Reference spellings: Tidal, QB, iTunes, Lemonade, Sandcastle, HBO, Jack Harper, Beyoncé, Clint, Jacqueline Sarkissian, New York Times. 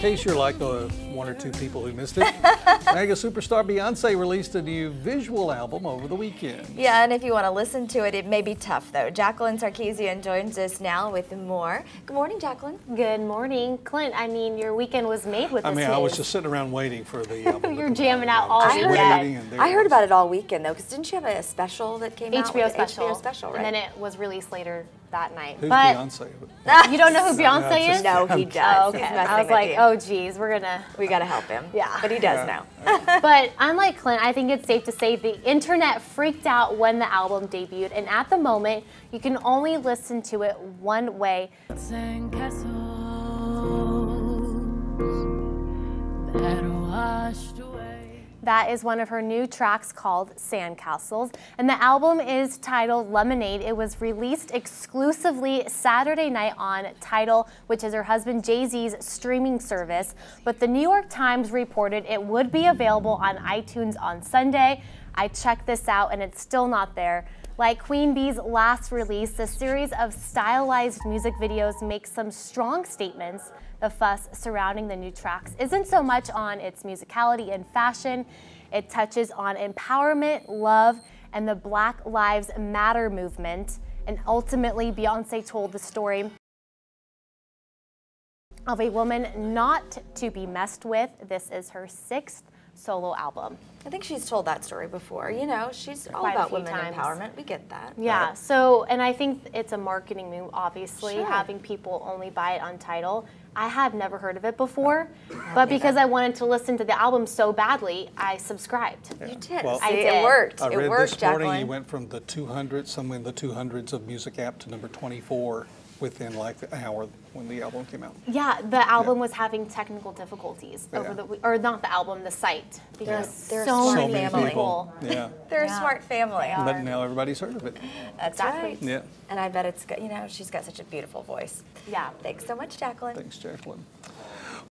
case you're like the one or two people who missed it, mega superstar Beyoncé released a new visual album over the weekend. Yeah, and if you want to listen to it, it may be tough, though. Jacqueline Sarkissian joins us now with more. Good morning, Jacqueline. Good morning. Clint, I mean, your weekend was made with this news. I was just sitting around waiting for the album. You're jamming out all weekend. I heard about it all weekend, though, because didn't you have a special that came out? HBO special, right? And then it was released later that night. Who's Beyoncé? You don't know who Beyoncé is? No, he does. Okay. I was like, oh, geez, we gotta help him. Yeah, but he does now. But unlike Clint, I think it's safe to say the internet freaked out when the album debuted, and at the moment, you can only listen to it one way. Sandcastles that washed away. That is one of her new tracks called Sandcastles, and the album is titled Lemonade. It was released exclusively Saturday night on Tidal, which is her husband Jay-Z's streaming service, but the New York Times reported it would be available on iTunes on Sunday. I checked this out and it's still not there. Like Queen Bee's last release, the series of stylized music videos makes some strong statements. The fuss surrounding the new tracks isn't so much on its musicality and fashion. It touches on empowerment, love, and the Black Lives Matter movement. And ultimately, Beyoncé told the story of a woman not to be messed with. This is her sixth solo album. I think she's told that story before. You know, she's all about women empowerment. We get that. Yeah, so, and I think it's a marketing move, obviously, having people only buy it on Tidal. I had never heard of it before, but because I wanted to listen to the album so badly, I subscribed. Yeah. You did. Well, I did. It worked. It worked, Jacqueline. I read this morning you went from the 200s, somewhere in the 200s of Music App to number 24. Within like the hour when the album came out. Yeah, the album was having technical difficulties over the or not the album, the site, because they're so smart. Yeah, they're a smart family. But now everybody's heard of it. That's right. Yeah, and I bet it's good. You know, she's got such a beautiful voice. Yeah. Thanks so much, Jacqueline. Thanks, Jacqueline.